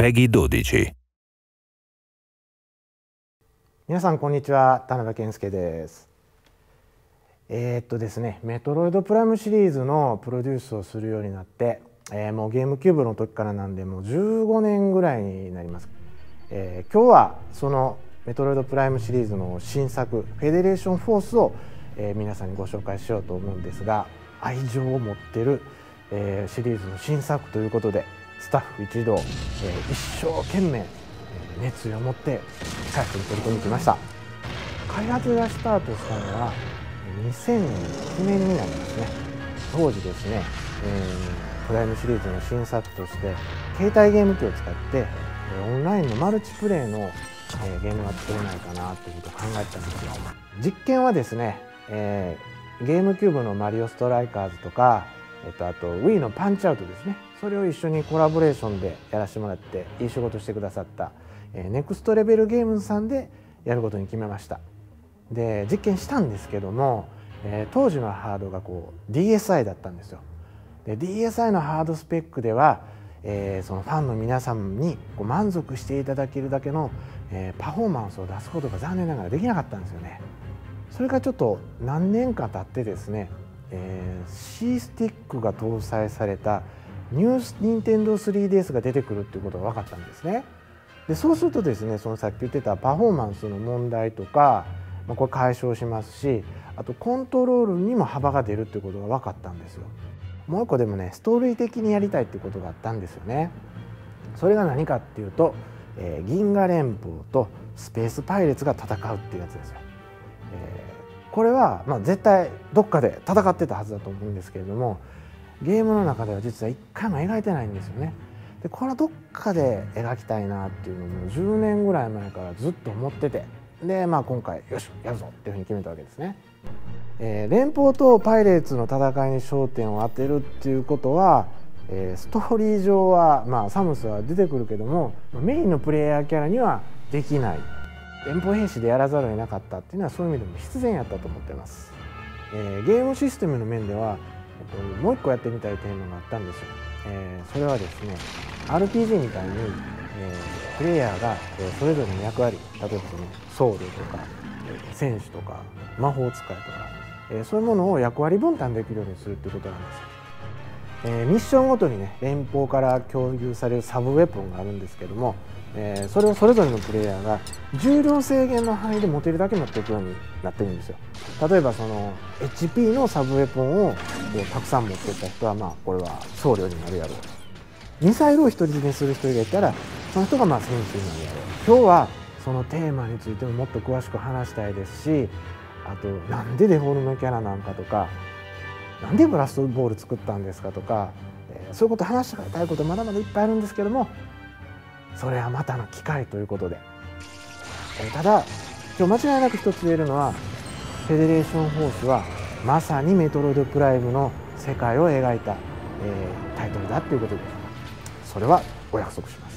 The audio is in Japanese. Peggy 12。皆さんこんにちは、田辺健介です。ですね、メトロイドプライムシリーズのプロデュースをするようになって、もうゲームキューブの時からなんで、もう15年ぐらいになります。今日はそのメトロイドプライムシリーズの新作フェデレーションフォースを、皆さんにご紹介しようと思うんですが、愛情を持ってる、シリーズの新作ということで。スタッフ一同、一生懸命、熱意を持って開発に取り組みきました。開発がスタートしたのは2009年になりますね。当時ですね、プライムシリーズの新作として携帯ゲーム機を使ってオンラインのマルチプレイの、ゲームが作れないかなということを考えたんですよ。実験はですね、ゲームキューブの「マリオストライカーズ」とか、あと Wii の「パンチアウト」ですね。それを一緒にコラボレーションでやらせてもらって、いい仕事してくださったネクストレベルゲームズさんでやることに決めました。で、実験したんですけども、当時のハードがこう DSI だったんですよ。で DSI のハードスペックでは、そのファンの皆さんにこう満足していただけるだけの、パフォーマンスを出すことが残念ながらできなかったんですよね。それがちょっと何年か経ってですね、C スティックが搭載されたニンテンドー 3DS が出てくるっていうことが分かったんですね。でそうするとですね、そのさっき言ってたパフォーマンスの問題とか、これ解消しますし、あとコントロールにも幅が出るっていうことが分かったんですよ。もう一個でもね、ストーリー的にやりたいっていうことがあったんですよね。それが何かっていうと、銀河連邦とスペースパイレーツが戦うっていうやつですよ。これは、絶対どっかで戦ってたはずだと思うんですけれども、ゲームの中では実は1回も描いてないんですよね。でこれはどっかで描きたいなっていうのも10年ぐらい前からずっと思ってて、で、今回よしやるぞっていうふうに決めたわけですね。連邦とパイレーツの戦いに焦点を当てるっていうことは、ストーリー上は、サムスは出てくるけどもメインのプレイヤーキャラにはできない、連邦兵士でやらざるを得なかったっていうのはそういう意味でも必然やったと思ってます。ゲームシステムの面ではもう一個やってみたいテーマがあったんですよ。それはですね、 RPG みたいに、プレイヤーがそれぞれの役割、例えば僧侶とか戦士とか魔法使いとか、そういうものを役割分担できるようにするっていうことなんですよ。ミッションごとにね、連邦から共有されるサブウェポンがあるんですけども、それをそれぞれのプレイヤーが重量制限の範囲で持てるだけ持っていくようになってるんですよ。例えばその HP のサブウェポンをたくさん持っていった人は、これは僧侶になるやろう、ミサイルを独り占めする人がいたらその人が戦士になるやろう。今日はそのテーマについてももっと詳しく話したいですし、あとなんでデフォルメキャラなんかとか、なんでブラストボール作ったんですかとか、そういうこと話したいことまだまだいっぱいあるんですけども、それはまたの機会ということで、ただ今日間違いなく一つ言えるのは、フェデレーションフォースはまさにメトロイドプライムの世界を描いた、タイトルだっていうことで、それはお約束します。